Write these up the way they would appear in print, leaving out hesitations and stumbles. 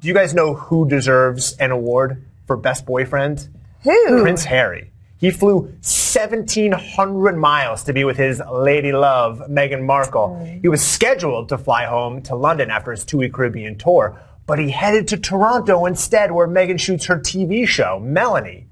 Do you guys know who deserves an award for best boyfriend? Who? Prince Harry. He flew 1,700 miles to be with his lady love, Meghan Markle. He was scheduled to fly home to London after his two-week Caribbean tour, but he headed to Toronto instead, where Meghan shoots her TV show, Melanie.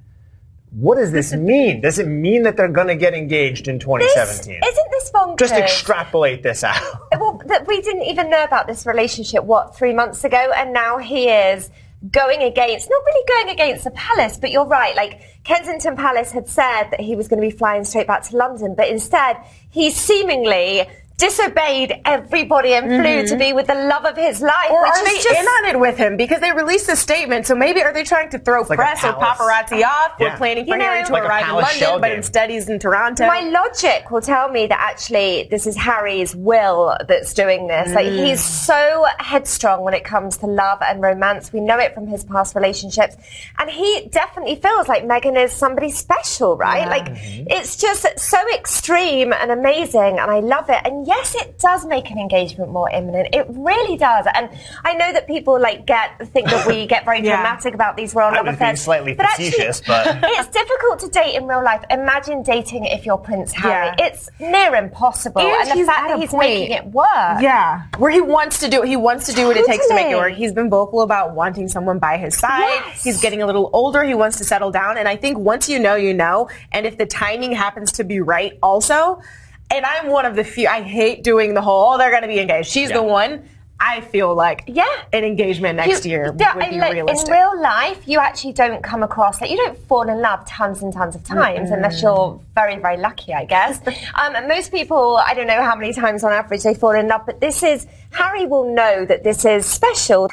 What does this mean? Does it mean that they're going to get engaged in 2017? Isn't this bonkers? Just extrapolate this out. Well, we didn't even know about this relationship, what, 3 months ago? And now he is going against, not really going against the palace, but you're right, like Kensington Palace had said that he was going to be flying straight back to London, but instead he seemingly disobeyed everybody and flew to be with the love of his life. Or are they in on it with him? Because they released a statement, so maybe are they trying to throw like press or paparazzi off? Yeah. We're planning for Harry to arrive in London, but instead he's in Toronto. My logic will tell me that actually this is Harry's will that's doing this. Like, he's so headstrong when it comes to love and romance. We know it from his past relationships. And he definitely feels like Meghan is somebody special, right? Like, it's just so extreme and amazing, and I love it. And yes, it does make an engagement more imminent. It really does. And I know that people like think that we get very dramatic about these royal love affairs. Slightly facetious, but it's difficult to date in real life. Imagine dating if you're Prince Harry. It's near impossible. And the fact that he's making it work. Yeah, where he wants to do it. He wants to do what it takes to make it work. He's been vocal about wanting someone by his side. He's getting a little older. He wants to settle down. And I think once you know, you know. And if the timing happens to be right, also. And I'm one of the few, I hate doing the whole, oh, they're going to be engaged. She's the one. I feel like an engagement next year would be realistic. In real life, you actually don't come across, like, you don't fall in love tons and tons of times unless you're very, very lucky, I guess. And most people, I don't know how many times on average they fall in love, but this is, Harry will know that this is special.